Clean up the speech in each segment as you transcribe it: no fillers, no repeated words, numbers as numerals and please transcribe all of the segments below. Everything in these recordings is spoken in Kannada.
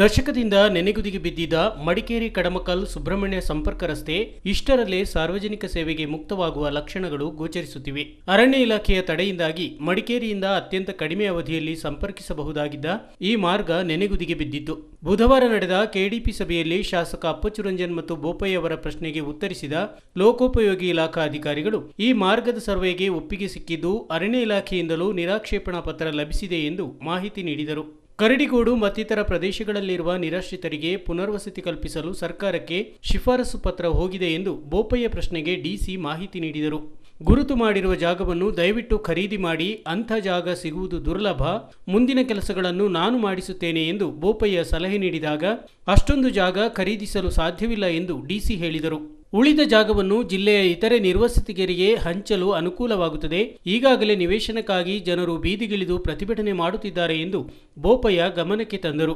ದಶಕದಿಂದ ನೆನೆಗುದಿಗೆ ಬಿದ್ದಿದ್ದ ಮಡಿಕೇರಿ ಕಡಮಕಲ್ ಸುಬ್ರಹ್ಮಣ್ಯ ಸಂಪರ್ಕ ರಸ್ತೆ ಇಷ್ಟರಲ್ಲೇ ಸಾರ್ವಜನಿಕ ಸೇವೆಗೆ ಮುಕ್ತವಾಗುವ ಲಕ್ಷಣಗಳು ಗೋಚರಿಸುತ್ತಿವೆ. ಅರಣ್ಯ ಇಲಾಖೆಯ ತಡೆಯಿಂದಾಗಿ ಮಡಿಕೇರಿಯಿಂದ ಅತ್ಯಂತ ಕಡಿಮೆ ಅವಧಿಯಲ್ಲಿ ಸಂಪರ್ಕಿಸಬಹುದಾಗಿದ್ದ ಈ ಮಾರ್ಗ ನೆನೆಗುದಿಗೆ ಬಿದ್ದಿತ್ತು. ಬುಧವಾರ ನಡೆದ ಕೆಡಿಪಿ ಸಭೆಯಲ್ಲಿ ಶಾಸಕ ಅಪ್ಪಚ್ಚು ರಂಜನ್ ಮತ್ತು ಬೋಪಯ್ಯ ಅವರ ಪ್ರಶ್ನೆಗೆ ಉತ್ತರಿಸಿದ ಲೋಕೋಪಯೋಗಿ ಇಲಾಖಾ ಅಧಿಕಾರಿಗಳು, ಈ ಮಾರ್ಗದ ಸರ್ವೆಗೆ ಒಪ್ಪಿಗೆ ಸಿಕ್ಕಿದ್ದು ಅರಣ್ಯ ಇಲಾಖೆಯಿಂದಲೂ ನಿರಾಕ್ಷೇಪಣಾ ಪತ್ರ ಲಭಿಸಿದೆ ಎಂದು ಮಾಹಿತಿ ನೀಡಿದರು. ಕರಡಿಗೋಡು ಮತ್ತಿತರ ಪ್ರದೇಶಗಳಲ್ಲಿರುವ ನಿರಾಶ್ರಿತರಿಗೆ ಪುನರ್ವಸತಿ ಕಲ್ಪಿಸಲು ಸರ್ಕಾರಕ್ಕೆ ಶಿಫಾರಸು ಪತ್ರ ಹೋಗಿದೆ ಎಂದು ಬೋಪಯ್ಯ ಪ್ರಶ್ನೆಗೆ ಡಿಸಿ ಮಾಹಿತಿ ನೀಡಿದರು. ಗುರುತು ಮಾಡಿರುವ ಜಾಗವನ್ನು ದಯವಿಟ್ಟು ಖರೀದಿ ಮಾಡಿ, ಅಂಥ ಜಾಗ ಸಿಗುವುದು ದುರ್ಲಭ, ಮುಂದಿನ ಕೆಲಸಗಳನ್ನು ನಾನು ಮಾಡಿಸುತ್ತೇನೆ ಎಂದು ಬೋಪಯ್ಯ ಸಲಹೆ ನೀಡಿದಾಗ ಅಷ್ಟೊಂದು ಜಾಗ ಖರೀದಿಸಲು ಸಾಧ್ಯವಿಲ್ಲ ಎಂದು ಡಿಸಿ ಹೇಳಿದರು. ಉಳಿದ ಜಾಗವನ್ನು ಜಿಲ್ಲೆಯ ಇತರೆ ನಿರ್ವಸತಿಗರಿಗೆ ಹಂಚಲು ಅನುಕೂಲವಾಗುತ್ತದೆ. ಈಗಾಗಲೇ ನಿವೇಶನಕ್ಕಾಗಿ ಜನರು ಬೀದಿಗಿಳಿದು ಪ್ರತಿಭಟನೆ ಮಾಡುತ್ತಿದ್ದಾರೆ ಎಂದು ಬೋಪಯ್ಯ ಗಮನಕ್ಕೆ ತಂದರು.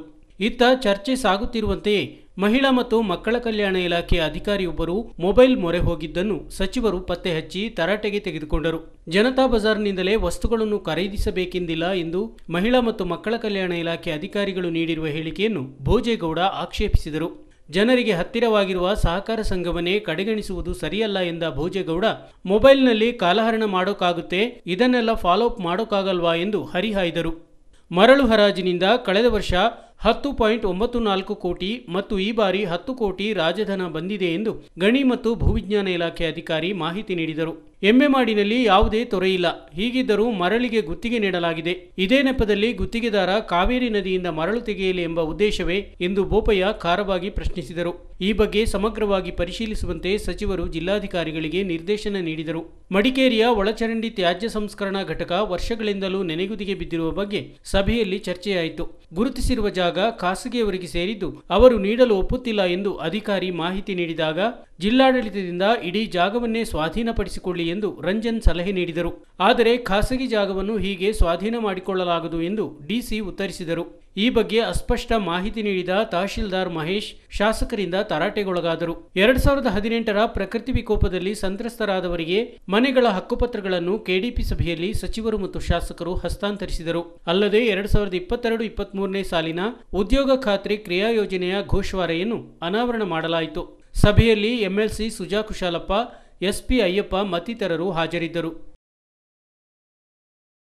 ಇತ್ತ ಚರ್ಚೆ ಸಾಗುತ್ತಿರುವಂತೆಯೇ ಮಹಿಳಾ ಮತ್ತು ಮಕ್ಕಳ ಕಲ್ಯಾಣ ಇಲಾಖೆಯ ಅಧಿಕಾರಿಯೊಬ್ಬರು ಮೊಬೈಲ್ ಮೊರೆ ಹೋಗಿದ್ದನ್ನು ಸಚಿವರು ಪತ್ತೆ ಹಚ್ಚಿ ತರಾಟೆಗೆ ತೆಗೆದುಕೊಂಡರು. ಜನತಾ ಬಜಾರ್ನಿಂದಲೇ ವಸ್ತುಗಳನ್ನು ಖರೀದಿಸಬೇಕೆಂದಿಲ್ಲ ಎಂದು ಮಹಿಳಾ ಮತ್ತು ಮಕ್ಕಳ ಕಲ್ಯಾಣ ಇಲಾಖೆ ಅಧಿಕಾರಿಗಳು ನೀಡಿರುವ ಹೇಳಿಕೆಯನ್ನು ಭೋಜೇಗೌಡ ಆಕ್ಷೇಪಿಸಿದರು. ಜನರಿಗೆ ಹತ್ತಿರವಾಗಿರುವ ಸಹಕಾರ ಸಂಘವನ್ನೇ ಕಡೆಗಣಿಸುವುದು ಸರಿಯಲ್ಲ ಎಂದ ಭೋಜೇಗೌಡ, ಮೊಬೈಲ್ನಲ್ಲಿ ಕಾಲಹರಣ ಮಾಡೋಕ್ಕಾಗುತ್ತೆ, ಇದನ್ನೆಲ್ಲ ಫಾಲೋಅಪ್ ಮಾಡೋಕ್ಕಾಗಲ್ವಾ ಎಂದು ಹರಿಹಾಯ್ದರು. ಮರಳು ಹರಾಜಿನಿಂದ ಕಳೆದ ವರ್ಷ 10.94 ಕೋಟಿ ಮತ್ತು ಈ ಬಾರಿ 10 ಕೋಟಿ ರಾಜಧನ ಬಂದಿದೆ ಎಂದು ಗಣಿ ಮತ್ತು ಭೂವಿಜ್ಞಾನ ಇಲಾಖೆ ಅಧಿಕಾರಿ ಮಾಹಿತಿ ನೀಡಿದರು. ಎಮ್ಮೆಮಾಡಿನಲ್ಲಿ ಯಾವುದೇ ತೊರೆಯಿಲ್ಲ, ಹೀಗಿದ್ದರೂ ಮರಳಿಗೆ ಗುತ್ತಿಗೆ ನೀಡಲಾಗಿದೆ. ಇದೇ ನೆಪದಲ್ಲಿ ಗುತ್ತಿಗೆದಾರ ಕಾವೇರಿ ನದಿಯಿಂದ ಮರಳು ತೆಗೆಯಲಿ ಎಂಬ ಉದ್ದೇಶವೇ ಎಂದು ಬೋಪಯ್ಯ ಖಾರವಾಗಿ ಪ್ರಶ್ನಿಸಿದರು. ಈ ಬಗ್ಗೆ ಸಮಗ್ರವಾಗಿ ಪರಿಶೀಲಿಸುವಂತೆ ಸಚಿವರು ಜಿಲ್ಲಾಧಿಕಾರಿಗಳಿಗೆ ನಿರ್ದೇಶನ ನೀಡಿದರು. ಮಡಿಕೇರಿಯ ಒಳಚರಂಡಿ ತ್ಯಾಜ್ಯ ಸಂಸ್ಕರಣಾ ಘಟಕ ವರ್ಷಗಳಿಂದಲೂ ನೆನೆಗುದಿಗೆ ಬಿದ್ದಿರುವ ಬಗ್ಗೆ ಸಭೆಯಲ್ಲಿ ಚರ್ಚೆಯಾಯಿತು. ಗುರುತಿಸಿರುವ ಜಾಗ ಖಾಸಗಿಯವರಿಗೆ ಸೇರಿದ್ದು ಅವರು ನೀಡಲು ಒಪ್ಪುತ್ತಿಲ್ಲ ಎಂದು ಅಧಿಕಾರಿ ಮಾಹಿತಿ ನೀಡಿದಾಗ ಜಿಲ್ಲಾಡಳಿತದಿಂದ ಇಡೀ ಜಾಗವನ್ನೇ ಸ್ವಾಧೀನಪಡಿಸಿಕೊಳ್ಳಿ ಎಂದು ರಂಜನ್ ಸಲಹೆ ನೀಡಿದರು. ಆದರೆ ಖಾಸಗಿ ಜಾಗವನ್ನು ಹೀಗೆ ಸ್ವಾಧೀನ ಮಾಡಿಕೊಳ್ಳಲಾಗದು ಎಂದು ಡಿಸಿ ಉತ್ತರಿಸಿದರು. ಈ ಬಗ್ಗೆ ಅಸ್ಪಷ್ಟ ಮಾಹಿತಿ ನೀಡಿದ ತಹಶೀಲ್ದಾರ್ ಮಹೇಶ್ ಶಾಸಕರಿಂದ ತರಾಟೆಗೊಳಗಾದರು. 2018 ಪ್ರಕೃತಿ ವಿಕೋಪದಲ್ಲಿ ಸಂತ್ರಸ್ತರಾದವರಿಗೆ ಮನೆಗಳ ಹಕ್ಕುಪತ್ರಗಳನ್ನು ಕೆಡಿಪಿ ಸಭೆಯಲ್ಲಿ ಸಚಿವರು ಮತ್ತು ಶಾಸಕರು ಹಸ್ತಾಂತರಿಸಿದರು. ಅಲ್ಲದೆ 2022-23 ಸಾಲಿನ ಉದ್ಯೋಗ ಖಾತ್ರಿ ಕ್ರಿಯಾ ಯೋಜನೆಯ ಘೋಷವಾರೆಯನ್ನು ಅನಾವರಣ ಮಾಡಲಾಯಿತು. ಸಭೆಯಲ್ಲಿ ಎಂಎಲ್ಸಿ ಸುಜಾ ಕುಶಾಲಪ್ಪ, ಎಸ್ಪಿ ಅಯ್ಯಪ್ಪ ಮತ್ತಿತರರು ಹಾಜರಿದ್ದರು.